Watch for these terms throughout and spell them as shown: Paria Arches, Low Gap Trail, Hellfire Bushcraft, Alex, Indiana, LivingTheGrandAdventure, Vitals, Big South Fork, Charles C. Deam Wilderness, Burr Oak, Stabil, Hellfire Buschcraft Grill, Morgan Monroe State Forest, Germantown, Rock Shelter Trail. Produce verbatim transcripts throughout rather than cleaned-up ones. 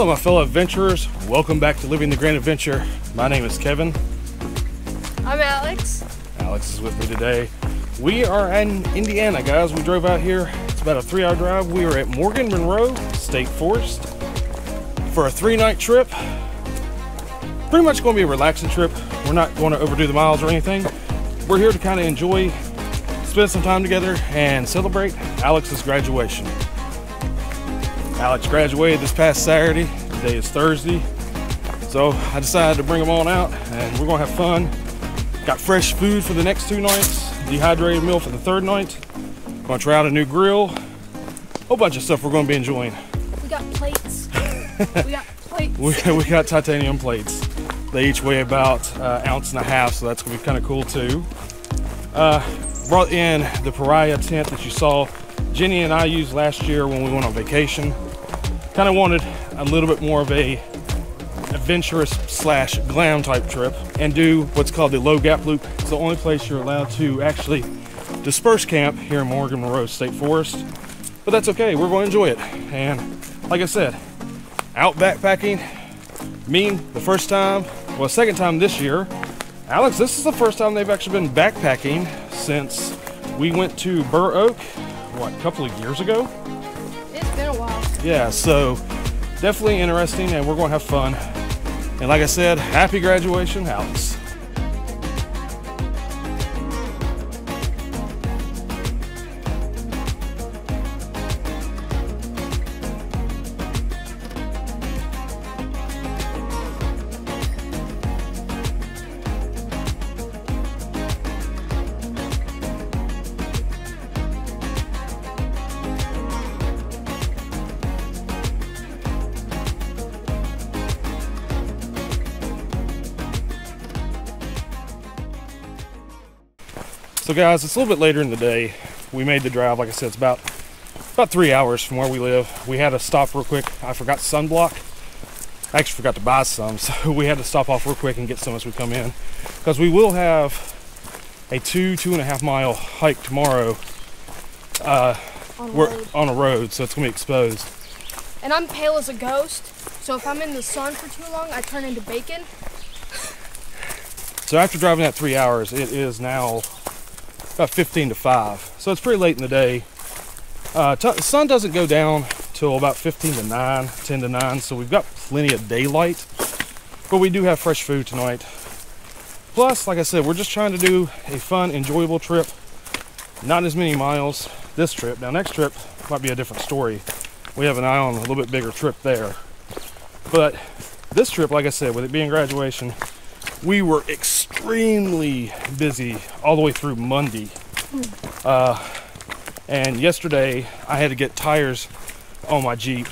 Hello my fellow adventurers, welcome back to Living the Grand Adventure. My name is Kevin. I'm Alex. Alex is with me today. We are in Indiana, guys. We drove out here. It's about a three hour drive. We are at Morgan Monroe State Forest for a three night trip. Pretty much going to be a relaxing trip. We're not going to overdo the miles or anything. We're here to kind of enjoy, spend some time together and celebrate Alex's graduation. Alex graduated this past Saturday. Today is Thursday. So I decided to bring them on out and we're gonna have fun. Got fresh food for the next two nights, dehydrated meal for the third night. Gonna try out a new grill. Whole bunch of stuff we're gonna be enjoying. We got plates. we got plates. we, we got titanium plates. They each weigh about an uh, ounce and a half, so that's gonna be kind of cool too. Uh, brought in the Paria tent that you saw Jenny and I used last year when we went on vacation. Kind of wanted a little bit more of a adventurous slash glam type trip and do what's called the Low Gap Loop. It's the only place you're allowed to actually disperse camp here in Morgan Monroe State Forest, but that's okay. We're going to enjoy it. And like I said, out backpacking, me the first time, well, second time this year. Alex, this is the first time they've actually been backpacking since we went to Burr Oak, what, a couple of years ago? It's been a while. Yeah, so definitely interesting and we're going to have fun. And like I said, happy graduation, Alex. So guys, it's a little bit later in the day. We made the drive, like I said, it's about about three hours from where we live. We had to stop real quick. I forgot sunblock. I actually forgot to buy some, so we had to stop off real quick and get some as we come in, because we will have a two, two and a half mile hike tomorrow. Uh, on we're road. on a road, so it's gonna be exposed. And I'm pale as a ghost, so if I'm in the sun for too long, I turn into bacon. So after driving that three hours, it is now about fifteen to five, so it's pretty late in the day. Uh, the sun doesn't go down till about fifteen to nine, ten to nine, so we've got plenty of daylight, but we do have fresh food tonight. Plus, like I said, we're just trying to do a fun, enjoyable trip. Not as many miles this trip. Now, next trip might be a different story. We have an eye on a little bit bigger trip there. But this trip, like I said, with it being graduation, we were extremely busy all the way through Monday. Uh, and yesterday I had to get tires on my Jeep.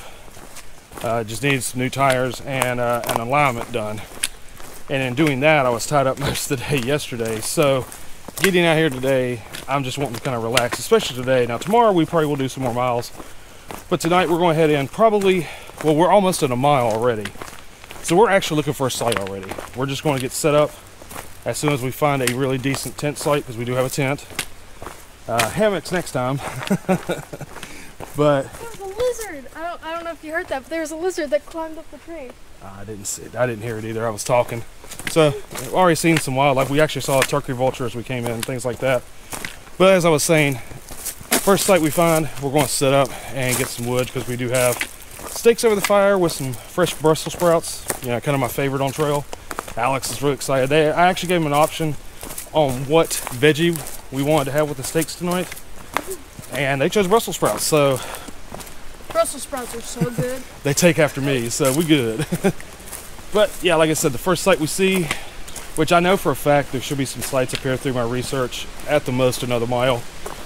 Uh, just needed some new tires and uh, an alignment done. And in doing that, I was tied up most of the day yesterday. So getting out here today, I'm just wanting to kind of relax, especially today. Now tomorrow we probably will do some more miles, but tonight we're going to head in probably, well, we're almost at a mile already. So we're actually looking for a site already. We're just going to get set up as soon as we find a really decent tent site, because we do have a tent. Uh, hammocks next time. But there's a lizard. I don't, I don't know if you heard that, but there's a lizard that climbed up the tree. I didn't see it. I didn't hear it either. I was talking. So we've already seen some wildlife. We actually saw a turkey vulture as we came in and things like that. But as I was saying, first site we find, we're going to set up and get some wood, because we do have steaks over the fire with some fresh Brussels sprouts, you know, kind of my favorite on trail. Alex is really excited. They, I actually gave him an option on what veggie we wanted to have with the steaks tonight, and they chose Brussels sprouts. So Brussels sprouts are so good. They take after me, so we good. But yeah, like I said, the first site we see, which I know for a fact there should be some sites up here through my research, at the most another mile.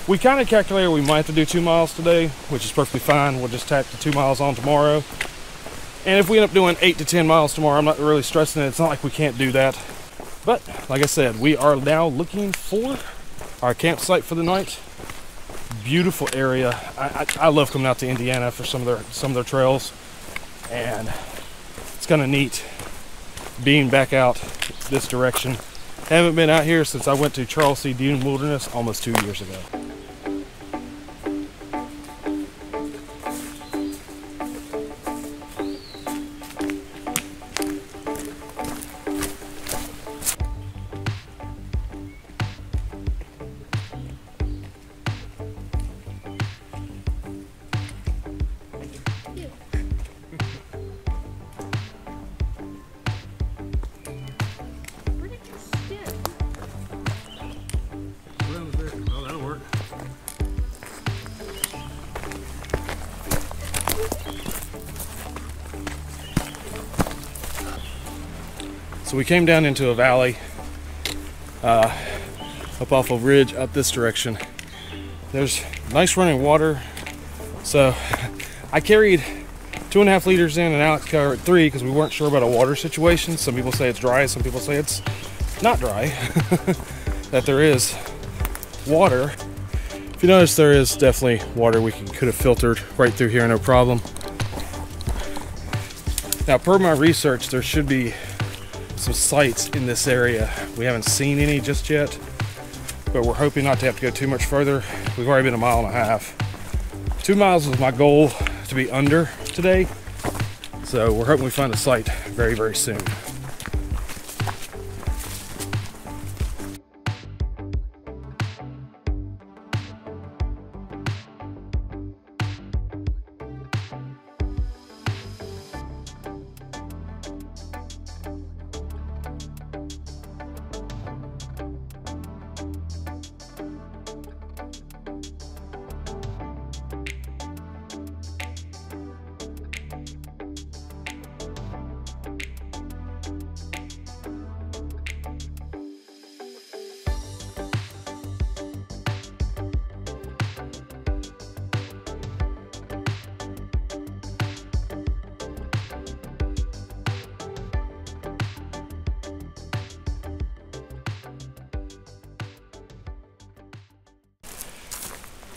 We kind of calculated we might have to do two miles today, which is perfectly fine. We'll just tack the two miles on tomorrow. And if we end up doing eight to ten miles tomorrow, I'm not really stressing it. It's not like we can't do that. But like I said, we are now looking for our campsite for the night. Beautiful area. I, I, I love coming out to Indiana for some of their some of their trails, and it's kind of neat being back out this direction. Haven't been out here since I went to Charles C. Deam Wilderness almost two years ago. So we came down into a valley, uh, up off a ridge up this direction. There's nice running water. So I carried two and a half liters in and Alex carried three because we weren't sure about a water situation. Some people say it's dry, some people say it's not dry, that there is water. If you notice, there is definitely water we can, could have filtered right through here, no problem. Now, per my research, there should be some sites in this area. We haven't seen any just yet, but we're hoping not to have to go too much further. We've already been a mile and a half. Two miles was my goal to be under today, so we're hoping we find a site very, very soon.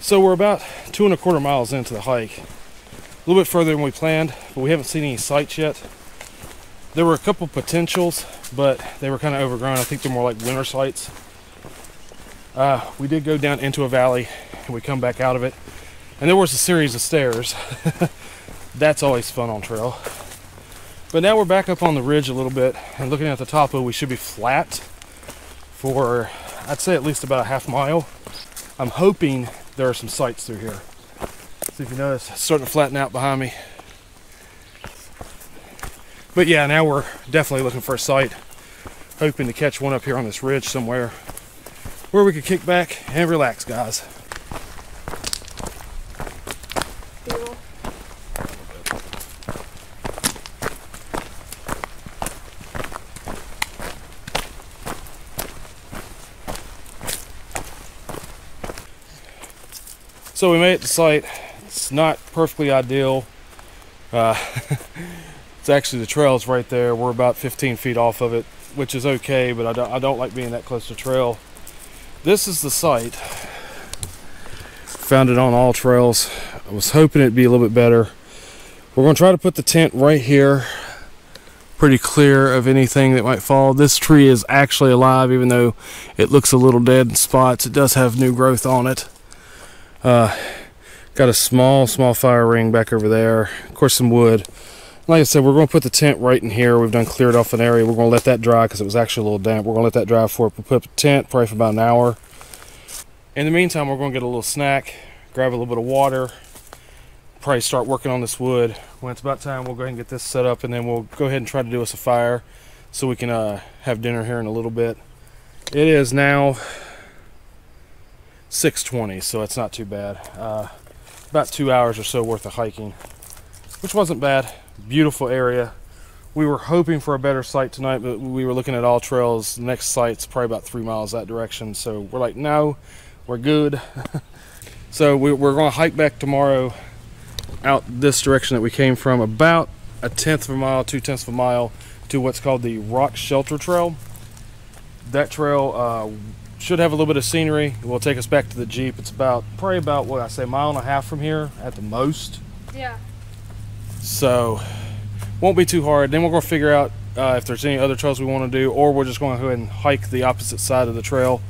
So we're about two and a quarter miles into the hike, a little bit further than we planned, but we haven't seen any sites yet. There were a couple potentials, but they were kind of overgrown. I think they're more like winter sites. Uh, we did go down into a valley and we come back out of it, and there was a series of stairs. That's always fun on trail. But now we're back up on the ridge a little bit and looking at the topo, we should be flat for, I'd say, at least about a half mile. I'm hoping there are some sites through here. So if you notice, it's starting to flatten out behind me. But yeah, now we're definitely looking for a site, hoping to catch one up here on this ridge somewhere where we could kick back and relax, guys. Cool. So we made it to site. It's not perfectly ideal. Uh, it's actually, the trail's right there. We're about fifteen feet off of it, which is okay, but I don't, I don't like being that close to trail. This is the site. Found it on all trails. I was hoping it'd be a little bit better. We're gonna try to put the tent right here, pretty clear of anything that might fall. This tree is actually alive, even though it looks a little dead in spots. It does have new growth on it. Uh, got a small, small fire ring back over there. Of course, some wood. Like I said, we're going to put the tent right in here. We've done cleared off an area. We're going to let that dry because it was actually a little damp. We're going to let that dry for it. We'll put up a tent probably for about an hour. In the meantime, we're going to get a little snack, grab a little bit of water, probably start working on this wood. When it's about time, we'll go ahead and get this set up, and then we'll go ahead and try to do us a fire so we can uh, have dinner here in a little bit. It is now six twenty, so it's not too bad. Uh, about two hours or so worth of hiking, which wasn't bad. Beautiful area. We were hoping for a better site tonight, but we were looking at all trails. The next site's probably about three miles that direction, so we're like, no, we're good. So we, we're going to hike back tomorrow out this direction that we came from, about a tenth of a mile, two tenths of a mile, to what's called the Rock Shelter Trail. That trail uh, should have a little bit of scenery. It will take us back to the Jeep. It's about, probably about, what I say, a mile and a half from here at the most. Yeah. So, won't be too hard. Then we're going to figure out uh, if there's any other trails we want to do, or we're just going to go ahead and hike the opposite side of the trail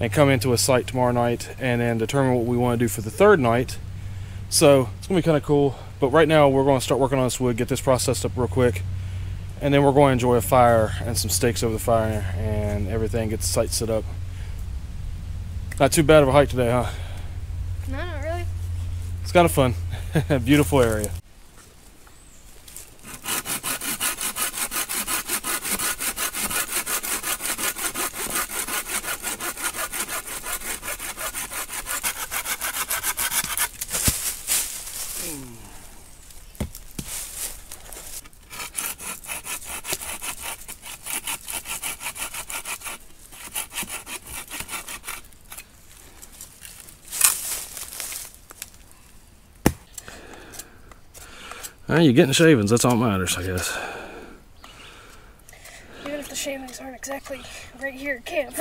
and come into a site tomorrow night and then determine what we want to do for the third night. So, it's going to be kind of cool. But right now, we're going to start working on this wood, get this processed up real quick, and then we're going to enjoy a fire and some steaks over the fire and everything, get the site set up. Not too bad of a hike today, huh? No, not really. It's kind of fun. Beautiful area. Ah, you're getting shavings, that's all that matters, I guess. Even if the shavings aren't exactly right here at camp.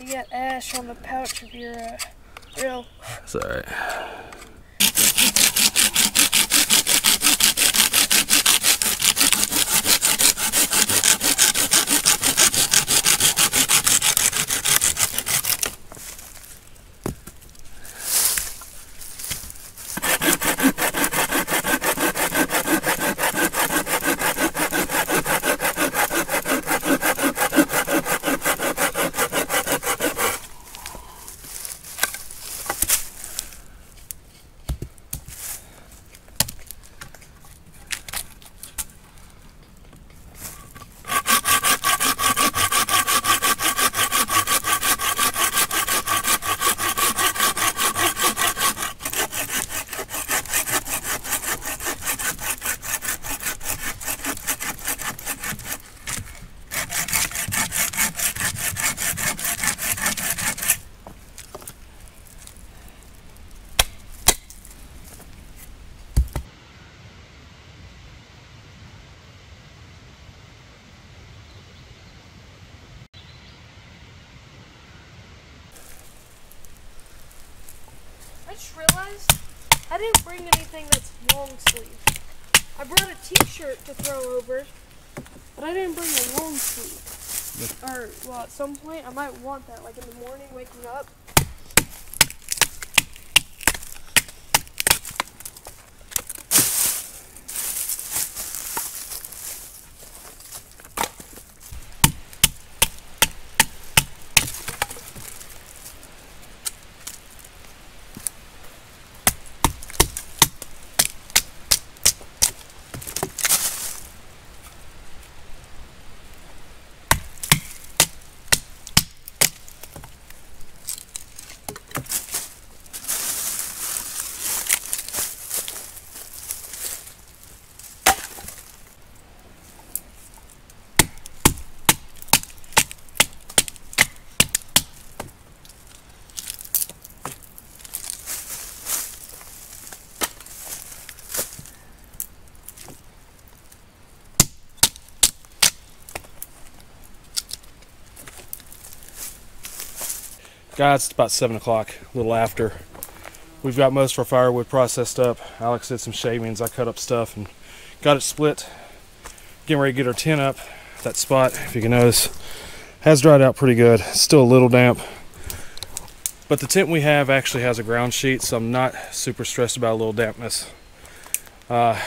You got ash on the pouch of your uh, grill. That's alright. I didn't bring anything that's long sleeve. I brought a t-shirt to throw over, but I didn't bring a long sleeve. Yep. Or, well, at some point, I might want that, like in the morning, waking up. Guys, it's about seven o'clock, a little after. We've got most of our firewood processed up. Alex did some shavings, I cut up stuff and got it split. Getting ready to get our tent up. That spot, if you can notice, has dried out pretty good. It's still a little damp. But the tent we have actually has a ground sheet, so I'm not super stressed about a little dampness. Uh,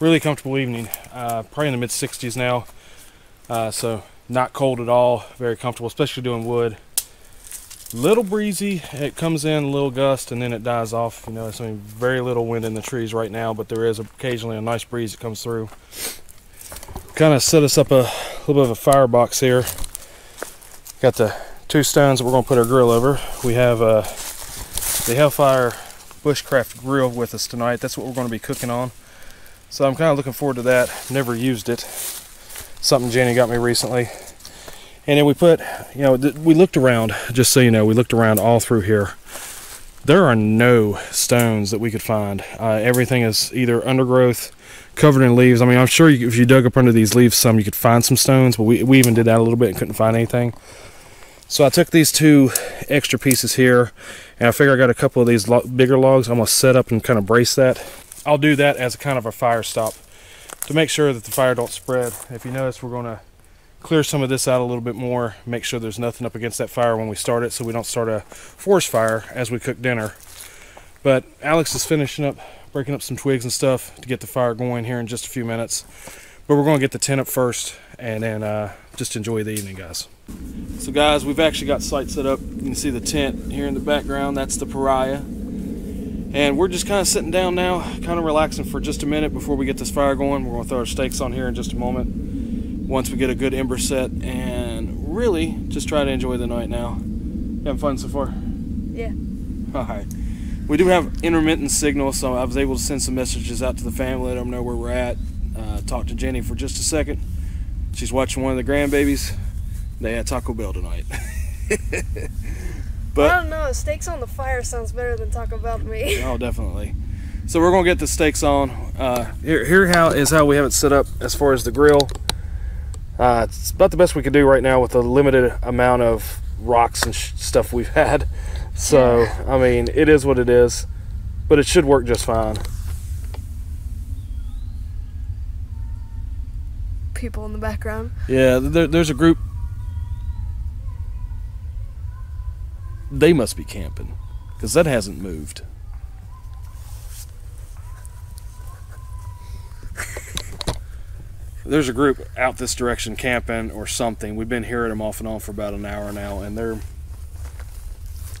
really comfortable evening, uh, probably in the mid sixties now. Uh, so not cold at all, very comfortable, especially doing wood. Little breezy, it comes in a little gust and then it dies off. You know, there's I mean, very little wind in the trees right now, but there is occasionally a nice breeze that comes through. Kind of set us up a little bit of a firebox here. Got the two stones that we're going to put our grill over. We have uh, the Hellfire Bushcraft grill with us tonight. That's what we're going to be cooking on. So I'm kind of looking forward to that. Never used it. Something Jenny got me recently. And then we put, you know, we looked around, just so you know, we looked around all through here. There are no stones that we could find. Uh, everything is either undergrowth, covered in leaves. I mean, I'm sure you, if you dug up under these leaves some, you could find some stones, but we, we even did that a little bit and couldn't find anything. So I took these two extra pieces here, and I figure I got a couple of these lo bigger logs. I'm going to set up and kind of brace that. I'll do that as a kind of a fire stop to make sure that the fire don't spread. If you notice, we're going to clear some of this out a little bit more, make sure there's nothing up against that fire when we start it so we don't start a forest fire as we cook dinner. But Alex is finishing up, breaking up some twigs and stuff to get the fire going here in just a few minutes. But we're going to get the tent up first and then uh, just enjoy the evening, guys. So guys, we've actually got sight set up. You can see the tent here in the background. That's the Paria. And we're just kind of sitting down now, kind of relaxing for just a minute before we get this fire going. We're going to throw our steaks on here in just a moment. Once we get a good ember set and really just try to enjoy the night now. You having fun so far? Yeah. All right. We do have intermittent signal, so I was able to send some messages out to the family, let them know where we're at. Uh, talked to Jenny for just a second. She's watching one of the grandbabies. They had Taco Bell tonight. But I don't know, steaks on the fire sounds better than Taco Bell to me. Oh, definitely. So we're gonna get the steaks on. Uh, here, here how is how we have it set up as far as the grill. Uh, it's about the best we could do right now with the limited amount of rocks and sh stuff we've had. So yeah. I mean, it is what it is, but it should work just fine. People in the background. Yeah, there, there's a group. They must be camping, because that hasn't moved. There's a group out this direction camping or something. We've been hearing them off and on for about an hour now, and they're,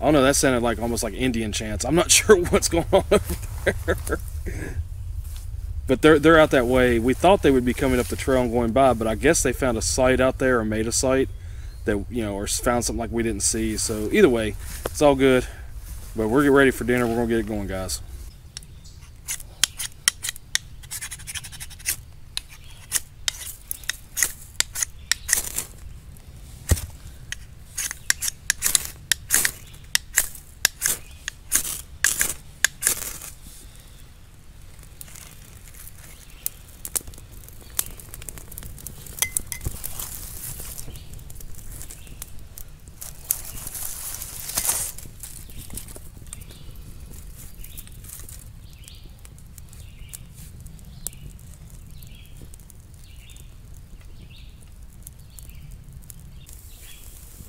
I don't know, that sounded like almost like Indian chants. I'm not sure what's going on over there. But they're, they're out that way. We thought they would be coming up the trail and going by, but I guess they found a site out there or made a site that, you know, or found something like we didn't see. So either way, it's all good. But we're getting ready for dinner. We're going to get it going, guys.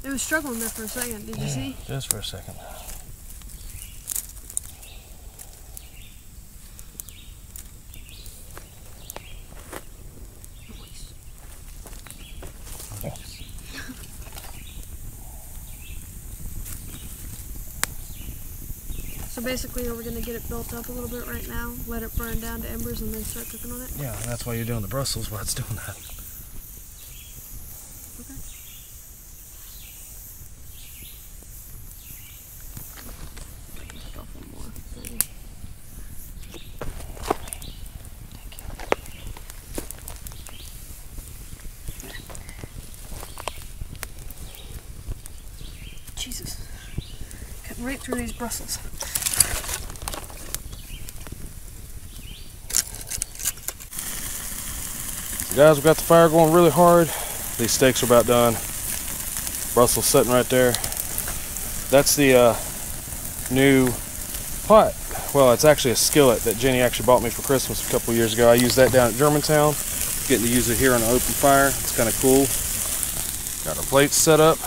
It was struggling there for a second, did you yeah, see? Just for a second. So basically we're going to get it built up a little bit right now, let it burn down to embers and then start cooking on it? Yeah, and that's why you're doing the Brussels while it's doing that. Right through these Brussels. Guys, we got the fire going really hard. These steaks are about done. Brussels sitting right there. That's the uh, new pot. Well, it's actually a skillet that Jenny actually bought me for Christmas a couple years ago. I used that down at Germantown. Getting to use it here on an open fire. It's kind of cool. Got our plates set up.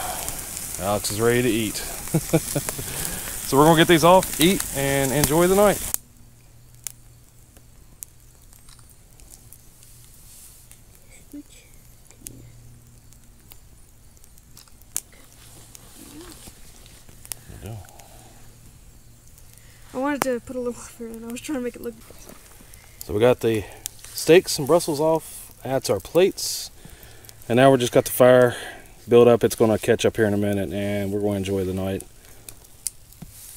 Alex is ready to eat. So we're gonna get these off, eat, and enjoy the night. I wanted to put a little water in. I was trying to make it look good. So we got the steaks and Brussels off. That's our plates, and now we just got the fire build up. It's going to catch up here in a minute, and we're going to enjoy the night.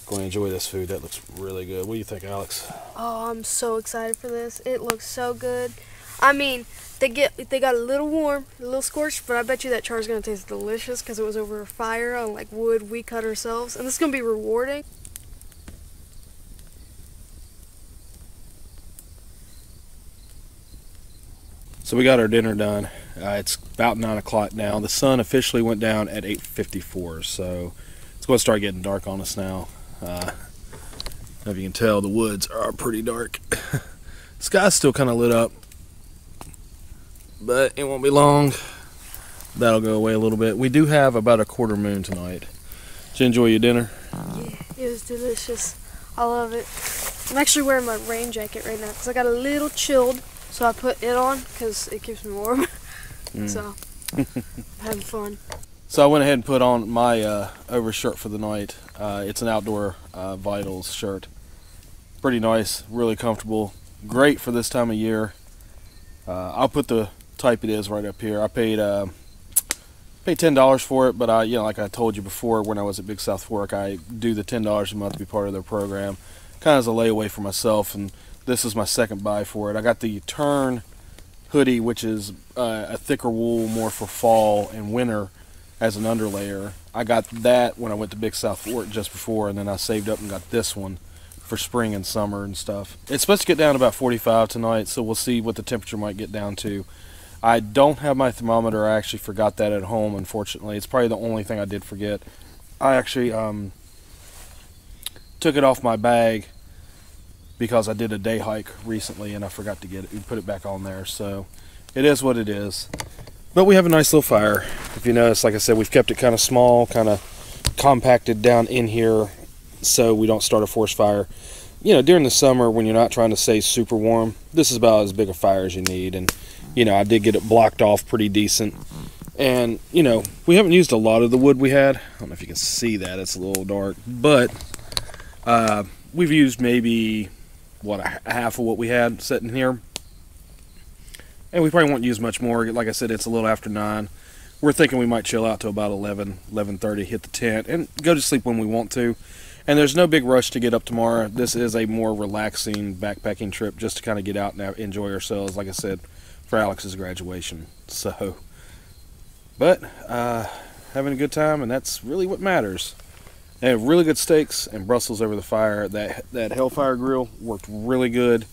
Going to enjoy this food. That looks really good. What do you think, Alex? Oh, I'm so excited for this. It looks so good. I mean, they get they got a little warm, a little scorched, but I bet you that char is going to taste delicious because it was over a fire on like wood we cut ourselves, and this is going to be rewarding. So we got our dinner done. Uh, it's about nine o'clock now. The sun officially went down at eight fifty-four, so it's going to start getting dark on us now. Uh, if you can tell, the woods are pretty dark. The sky's still kind of lit up, but it won't be long. That'll go away a little bit. We do have about a quarter moon tonight. Did you enjoy your dinner? Yeah, it was delicious. I love it. I'm actually wearing my rain jacket right now because I got a little chilled, so I put it on because it keeps me warm. Mm. So, having fun. So I went ahead and put on my uh, overshirt for the night. Uh, it's an outdoor uh, Vitals shirt. Pretty nice, really comfortable. Great for this time of year. Uh, I'll put the type it is right up here. I paid uh, paid ten dollars for it, but I, you know, like I told you before, when I was at Big South Fork, I do the ten dollars a month to be part of their program, kind of as a layaway for myself. And this is my second buy for it. I got the Turn hoodie, which is uh, a thicker wool, more for fall and winter as an underlayer, I got that when I went to Big South Fork just before, and then I saved up and got this one for spring and summer and stuff. It's supposed to get down to about forty-five tonight, so we'll see what the temperature might get down to. I don't have my thermometer. I actually forgot that at home, unfortunately. It's probably the only thing I did forget. I actually um, took it off my bag because I did a day hike recently and I forgot to get it and put it back on there. So it is what it is. But we have a nice little fire. If you notice, like I said, we've kept it kind of small, kind of compacted down in here so we don't start a forest fire. You know, during the summer when you're not trying to stay super warm, this is about as big a fire as you need. And you know, I did get it blocked off pretty decent. And, you know, we haven't used a lot of the wood we had. I don't know if you can see that. It's a little dark. But uh, we've used maybe, what, a half of what we had sitting here. And we probably won't use much more. Like I said, it's a little after nine. We're thinking we might chill out till about eleven, eleven thirty, hit the tent, and go to sleep when we want to. And there's no big rush to get up tomorrow. This is a more relaxing backpacking trip just to kind of get out and enjoy ourselves. Like I said, for Alex's graduation. So, but uh, having a good time, and that's really what matters. They have really good steaks and Brussels over the fire. That that Hellfire grill worked really good.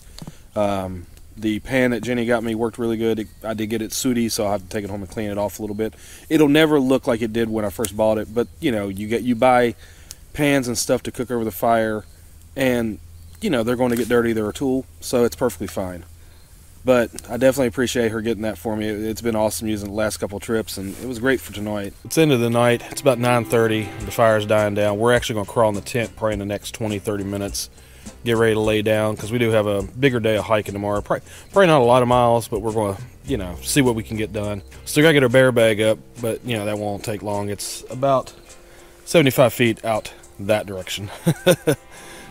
Um, the pan that Jenny got me worked really good. It, I did get it sooty, so I'll have to take it home and clean it off a little bit. It'll never look like it did when I first bought it, but you know, you get you buy pans and stuff to cook over the fire, and you know they're going to get dirty. They're a tool, so it's perfectly fine. But I definitely appreciate her getting that for me. It's been awesome using the last couple trips, and it was great for tonight. It's the end of the night. It's about nine thirty. The fire's dying down. We're actually going to crawl in the tent probably in the next twenty, thirty minutes. Get ready to lay down because we do have a bigger day of hiking tomorrow. Probably, probably not a lot of miles, but we're going to, you know, see what we can get done. Still got to get our bear bag up, but, you know, that won't take long. It's about seventy-five feet out that direction.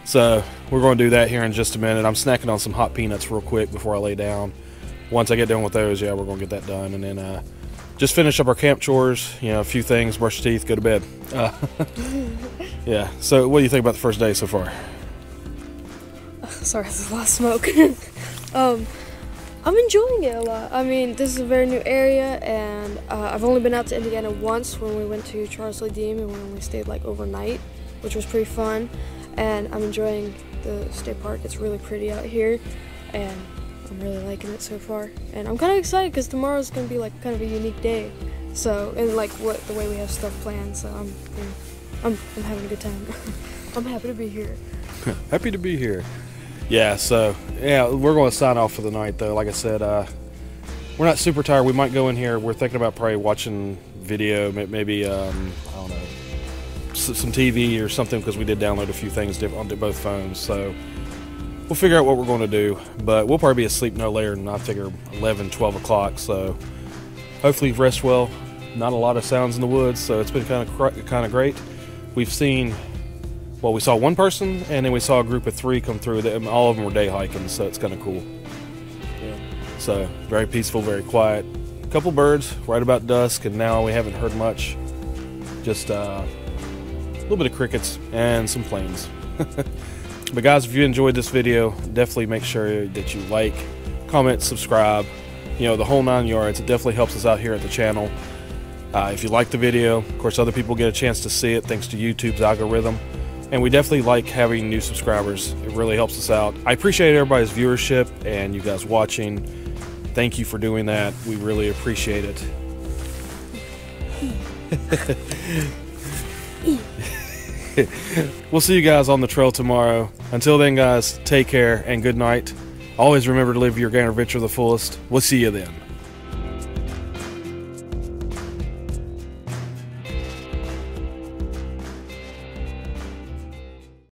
So we're going to do that here in just a minute. I'm snacking on some hot peanuts real quick before I lay down. Once I get done with those, yeah, we're going to get that done. And then uh, just finish up our camp chores, you know, a few things, brush your teeth, go to bed. Uh, yeah, so what do you think about the first day so far? Oh, sorry, this is a lot of smoke. um, I'm enjoying it a lot. I mean, this is a very new area, and uh, I've only been out to Indiana once when we went to Charles C. Deam, and we only stayed like overnight, which was pretty fun. And I'm enjoying the state park. It's really pretty out here, and I'm really liking it so far. And I'm kind of excited because tomorrow's going to be like kind of a unique day. So, and like what the way we have stuff planned. So I'm, I'm, I'm having a good time. I'm happy to be here. Happy to be here. Yeah. So yeah, we're going to sign off for the night though. Like I said, uh, we're not super tired. We might go in here. We're thinking about probably watching video, maybe. Um, I don't know. Some T V or something, because we did download a few things on both phones, so we'll figure out what we're going to do. But we'll probably be asleep no later than I figure eleven, twelve o'clock, so hopefully rest well. Not a lot of sounds in the woods, so it's been kind of kind of great. We've seen, well, we saw one person, and then we saw a group of three come through. That, all of them were day hiking, so it's kind of cool. Yeah. So very peaceful, very quiet. A couple birds right about dusk, and now we haven't heard much. Just uh little bit of crickets and some planes. But guys, if you enjoyed this video, definitely make sure that you like, comment, subscribe, you know, the whole nine yards. It definitely helps us out here at the channel. Uh, if you like the video, of course other people get a chance to see it thanks to YouTube's algorithm, and we definitely like having new subscribers. It really helps us out. I appreciate everybody's viewership and you guys watching. Thank you for doing that. We really appreciate it. We'll see you guys on the trail tomorrow. Until then, guys, take care and good night. Always remember to live your grand adventure to the fullest. We'll see you then.